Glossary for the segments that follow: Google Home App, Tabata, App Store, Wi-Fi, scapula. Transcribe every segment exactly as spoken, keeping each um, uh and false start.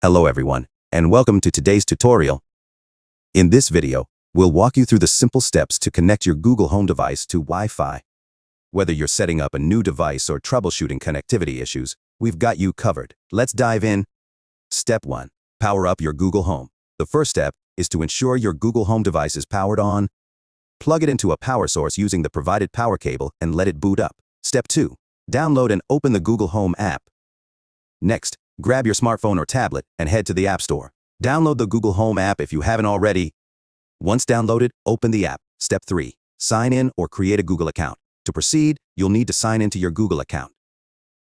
Hello everyone, and welcome to today's tutorial. In this video, we'll walk you through the simple steps to connect your Google Home device to Wi-Fi. Whether you're setting up a new device or troubleshooting connectivity issues, we've got you covered. Let's dive in. Step one. Power up your Google Home. The first step is to ensure your Google Home device is powered on. Plug it into a power source using the provided power cable and let it boot up. Step two. Download and open the Google Home app. Next, grab your smartphone or tablet and head to the App Store. Download the Google Home app if you haven't already. Once downloaded, open the app. Step three. Sign in or create a Google account. To proceed, you'll need to sign into your Google account.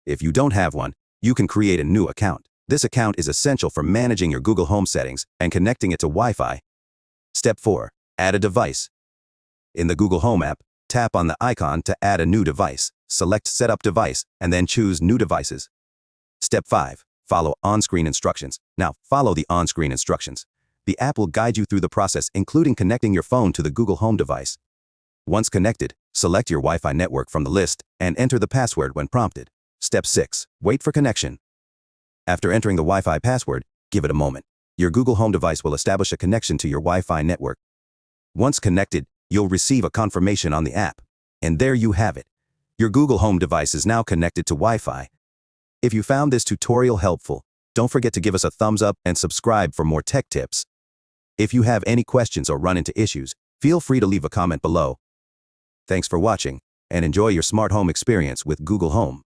If you don't have one, you can create a new account. This account is essential for managing your Google Home settings and connecting it to Wi-Fi. Step four. Add a device. In the Google Home app, tap on the icon to add a new device. Select Setup Device and then choose New Devices. Step five. Follow on-screen instructions. Now, follow the on-screen instructions. The app will guide you through the process, including connecting your phone to the Google Home device. Once connected, select your Wi-Fi network from the list and enter the password when prompted. Step six. Wait for connection. After entering the Wi-Fi password, give it a moment. Your Google Home device will establish a connection to your Wi-Fi network. Once connected, you'll receive a confirmation on the app. And there you have it. Your Google Home device is now connected to Wi-Fi. If you found this tutorial helpful, don't forget to give us a thumbs up and subscribe for more tech tips. If you have any questions or run into issues, feel free to leave a comment below. Thanks for watching, and enjoy your smart home experience with Google Home.